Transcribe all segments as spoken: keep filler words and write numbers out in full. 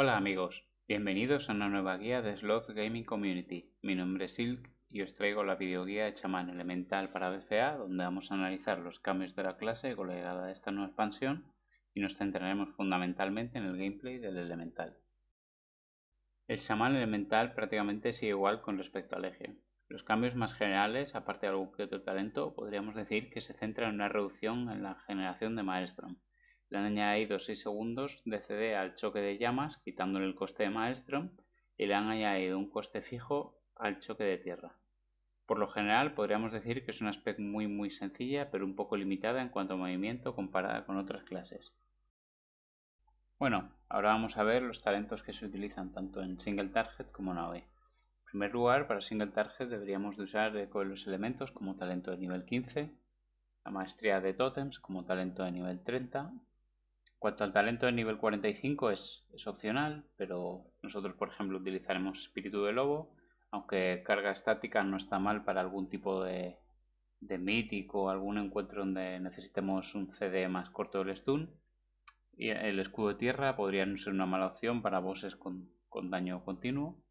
Hola amigos, bienvenidos a una nueva guía de Sloth Gaming Community. Mi nombre es Silkz y os traigo la videoguía de chamán elemental para B F A, donde vamos a analizar los cambios de la clase con la llegada de esta nueva expansión y nos centraremos fundamentalmente en el gameplay del elemental. El chamán elemental prácticamente sigue igual con respecto al eje. Los cambios más generales, aparte de algún que otro talento, podríamos decir que se centra en una reducción en la generación de Maelstrom. Le han añadido seis segundos de C D al choque de llamas, quitándole el coste de Maelstrom, y le han añadido un coste fijo al choque de tierra. Por lo general podríamos decir que es una spec muy muy sencilla, pero un poco limitada en cuanto a movimiento comparada con otras clases. Bueno, ahora vamos a ver los talentos que se utilizan tanto en Single Target como en A O E. En primer lugar, para Single Target deberíamos de usar Eco de los Elementos como talento de nivel quince, la Maestría de Totems como talento de nivel treinta, Cuanto al talento de nivel cuarenta y cinco es, es opcional, pero nosotros por ejemplo utilizaremos Espíritu de Lobo, aunque carga estática no está mal para algún tipo de, de mítico o algún encuentro donde necesitemos un C D más corto del stun. Y el escudo de tierra podría no ser una mala opción para bosses con, con daño continuo.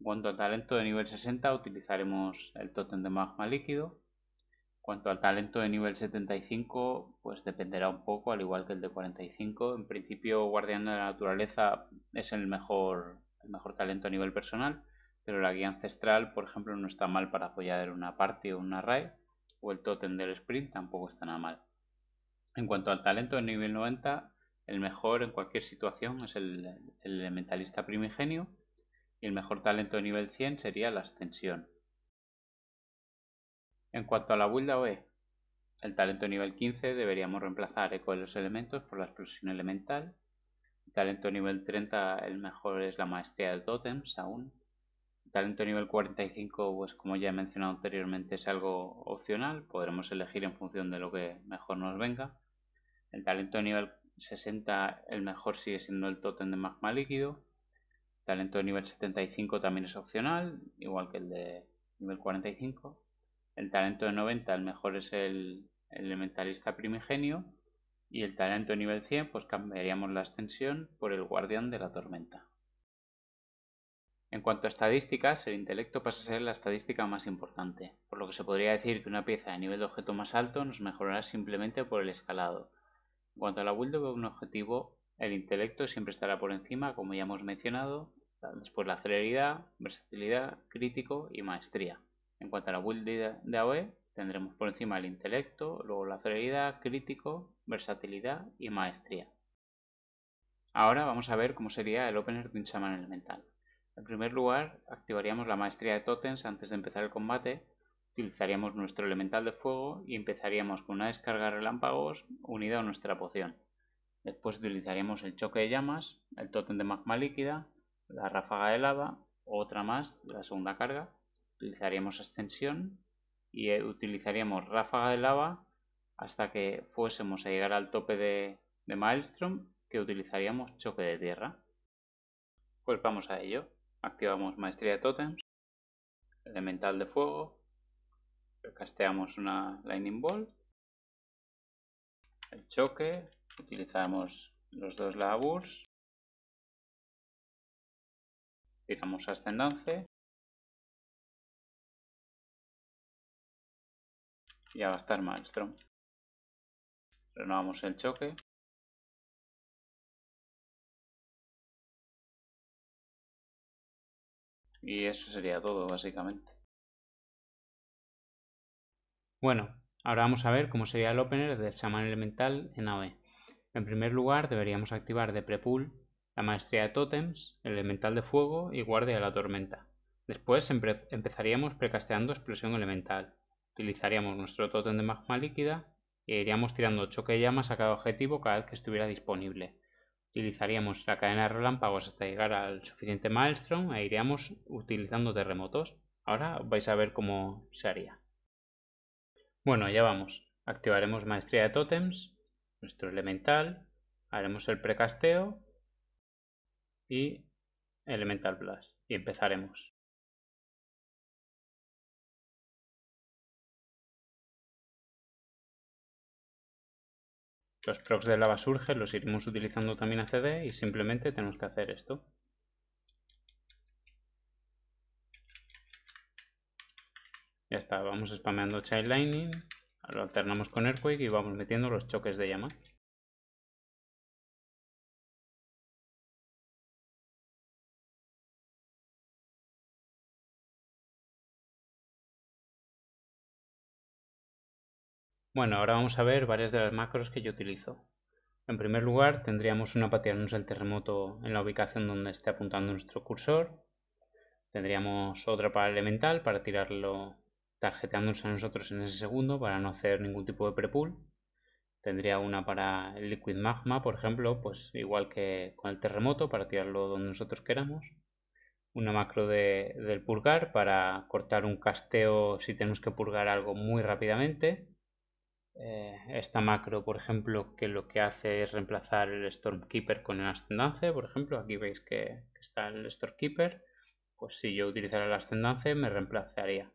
En cuanto al talento de nivel sesenta utilizaremos el tótem de magma líquido. Cuanto al talento de nivel setenta y cinco, pues dependerá un poco, al igual que el de cuarenta y cinco. En principio, Guardián de la Naturaleza es el mejor, el mejor talento a nivel personal, pero la guía ancestral, por ejemplo, no está mal para apoyar una party o una raid, o el tótem del sprint tampoco está nada mal. En cuanto al talento de nivel noventa, el mejor en cualquier situación es el, el elementalista primigenio, y el mejor talento de nivel cien sería la ascensión. En cuanto a la build A O E, el talento nivel quince deberíamos reemplazar Eco de los Elementos por la Explosión Elemental. El talento nivel treinta, el mejor es la Maestría de Totems aún. El talento nivel cuarenta y cinco, pues como ya he mencionado anteriormente, es algo opcional. Podremos elegir en función de lo que mejor nos venga. El talento nivel sesenta, el mejor sigue siendo el tótem de magma líquido. El talento nivel setenta y cinco también es opcional, igual que el de nivel cuarenta y cinco. El talento de noventa, el mejor es el, el elementalista primigenio, y el talento de nivel cien, pues cambiaríamos la ascensión por el guardián de la tormenta. En cuanto a estadísticas, el intelecto pasa a ser la estadística más importante, por lo que se podría decir que una pieza de nivel de objeto más alto nos mejorará simplemente por el escalado. En cuanto a la build de un objetivo, el intelecto siempre estará por encima, como ya hemos mencionado, después la celeridad, versatilidad, crítico y maestría. En cuanto a la build de A O E, tendremos por encima el intelecto, luego la celeridad, crítico, versatilidad y maestría. Ahora vamos a ver cómo sería el opener de un chamán elemental. En primer lugar, activaríamos la maestría de Totems antes de empezar el combate, utilizaríamos nuestro elemental de fuego y empezaríamos con una descarga de relámpagos unida a nuestra poción. Después utilizaríamos el choque de llamas, el tótem de magma líquida, la ráfaga de lava, otra más, la segunda carga. Utilizaríamos ascensión y utilizaríamos ráfaga de lava hasta que fuésemos a llegar al tope de, de Maelstrom, que utilizaríamos choque de tierra. Pues vamos a ello. Activamos maestría de Totems, elemental de fuego, casteamos una lightning ball, el choque, utilizamos los dos laburs, tiramos ascendance. Y a gastar Maelstrom. Renovamos el choque. Y eso sería todo, básicamente. Bueno, ahora vamos a ver cómo sería el opener del chamán elemental en A O E. En primer lugar, deberíamos activar de prepool la maestría de Totems, el elemental de fuego y guardia de la tormenta. Después empe empezaríamos precasteando explosión elemental. Utilizaríamos nuestro tótem de magma líquida e iríamos tirando choque de llamas a cada objetivo cada vez que estuviera disponible. Utilizaríamos la cadena de relámpagos hasta llegar al suficiente Maelstrom e iríamos utilizando terremotos. Ahora vais a ver cómo se haría. Bueno, ya vamos. Activaremos maestría de Totems, nuestro elemental, haremos el precasteo y elemental blast y empezaremos. Los procs de lava surge, los iremos utilizando también a C D y simplemente tenemos que hacer esto. Ya está, vamos spameando Child Lightning, lo alternamos con Earthquake y vamos metiendo los choques de llama. Bueno, ahora vamos a ver varias de las macros que yo utilizo. En primer lugar, tendríamos una patearnos el terremoto en la ubicación donde esté apuntando nuestro cursor. Tendríamos otra para elemental, para tirarlo tarjeteándose a nosotros en ese segundo, para no hacer ningún tipo de prepull. Tendría una para el liquid magma, por ejemplo, pues igual que con el terremoto, para tirarlo donde nosotros queramos. Una macro de, del purgar, para cortar un casteo si tenemos que purgar algo muy rápidamente. Esta macro, por ejemplo, que lo que hace es reemplazar el Stormkeeper con el Ascendance. Por ejemplo, aquí veis que está el Stormkeeper. Pues si yo utilizara el Ascendance, me reemplazaría.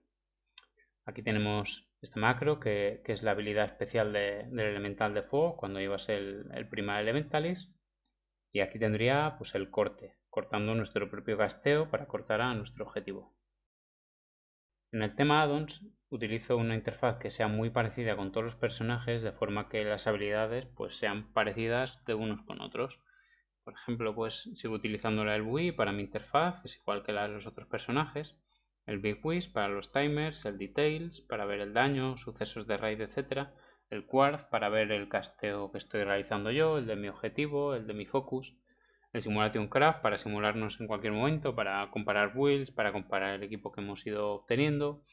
Aquí tenemos esta macro que, que es la habilidad especial de, del elemental de fuego cuando llevas el, el Primal Elementalis. Y aquí tendría pues el corte, cortando nuestro propio casteo para cortar a nuestro objetivo. En el tema addons utilizo una interfaz que sea muy parecida con todos los personajes, de forma que las habilidades pues sean parecidas de unos con otros. Por ejemplo, pues sigo utilizando la ElvUI para mi interfaz, es igual que la de los otros personajes. El BigWigs para los timers, el Details para ver el daño, sucesos de raid, etcétera. El Quartz para ver el casteo que estoy realizando yo, el de mi objetivo, el de mi focus. El Simulation Craft para simularnos en cualquier momento, para comparar builds, para comparar el equipo que hemos ido obteniendo.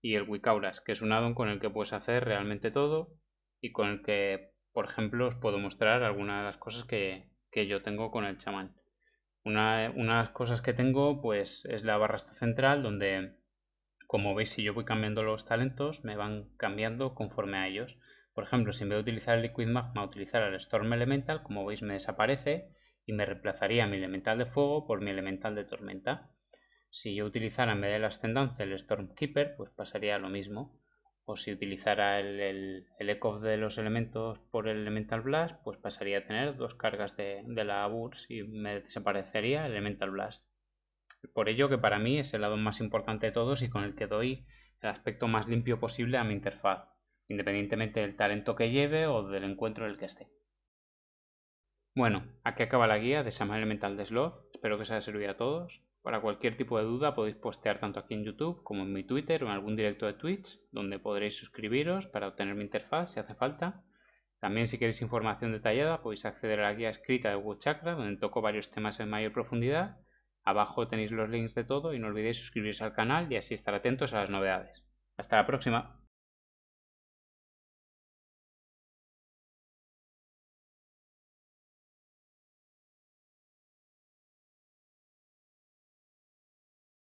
Y el WicAuras, que es un addon con el que puedes hacer realmente todo y con el que, por ejemplo, os puedo mostrar algunas de las cosas que, que yo tengo con el chamán. Una, una de las cosas que tengo pues es la barra central, donde, como veis, si yo voy cambiando los talentos, me van cambiando conforme a ellos. Por ejemplo, si en vez de utilizar el Liquid Magma, utilizar el Storm Elemental, como veis, me desaparece y me reemplazaría mi elemental de fuego por mi elemental de tormenta. Si yo utilizara en vez del Ascendance el Stormkeeper, pues pasaría lo mismo. O si utilizara el, el, el Echo de los elementos por el Elemental Blast, pues pasaría a tener dos cargas de, de la Burst y me desaparecería el Elemental Blast. Por ello que para mí es el addon más importante de todos y con el que doy el aspecto más limpio posible a mi interfaz, independientemente del talento que lleve o del encuentro en el que esté. Bueno, aquí acaba la guía de chamán elemental de Sloth, espero que os haya servido a todos. Para cualquier tipo de duda podéis postear tanto aquí en YouTube como en mi Twitter o en algún directo de Twitch, donde podréis suscribiros para obtener mi interfaz si hace falta. También, si queréis información detallada, podéis acceder a la guía escrita de Wowchrakra, donde toco varios temas en mayor profundidad. Abajo tenéis los links de todo y no olvidéis suscribiros al canal y así estar atentos a las novedades. ¡Hasta la próxima!